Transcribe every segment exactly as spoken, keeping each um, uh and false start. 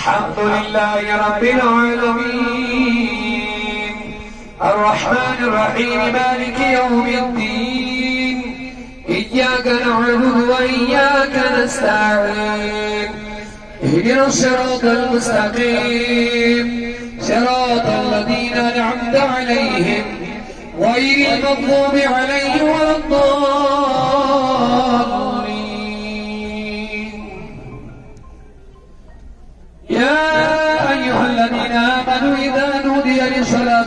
الحمد لله رب العالمين الرحمن الرحيم مالك يوم الدين إياك نعبد وإياك نستعين اهدنا الصراط المستقيم صراط الذين أنعمت عليهم غير المغضوب عليهم ولا الضالين. يا أيها الذين آمنوا إذا نودي للصلاة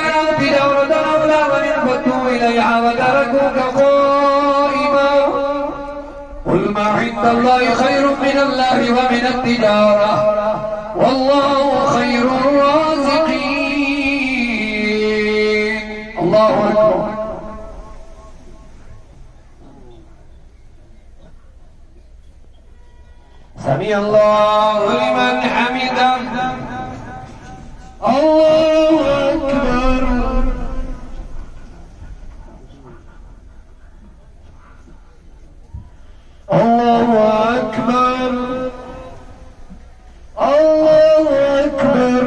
رأت دورة أولى انفتوا إليها وتركوك قائما قل ما عند الله خير من الله ومن التجارة والله خير الرازقين. الله أكبر. سمع الله لمن حمده. الله أكبر. الله أكبر. الله أكبر.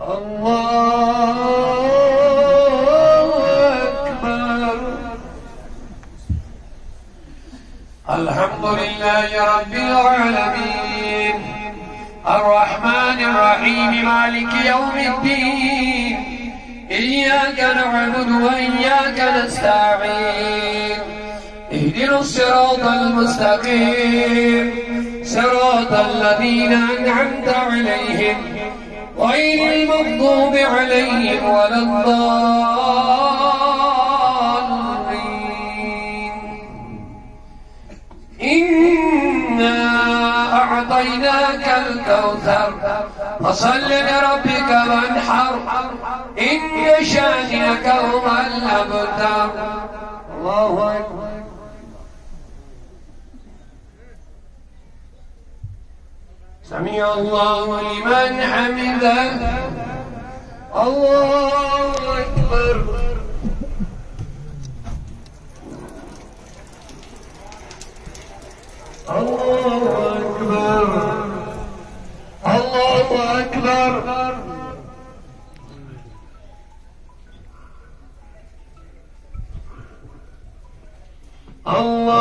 الله الحمد لله رب العالمين الرحمن الرحيم مالك يوم الدين إياك نعبد وإياك نستعين اهدنا الصراط المستقيم صراط الذين أنعمت عليهم غير المغضوب عليهم ولا الضالين. إنا أعطيناك الكوثر فصل لربك وانحر إن شانئك هو الأبتر. الله أكبر. سمع الله لمن حمده. الله أكبر. الله أكبر. الله أكبر. الله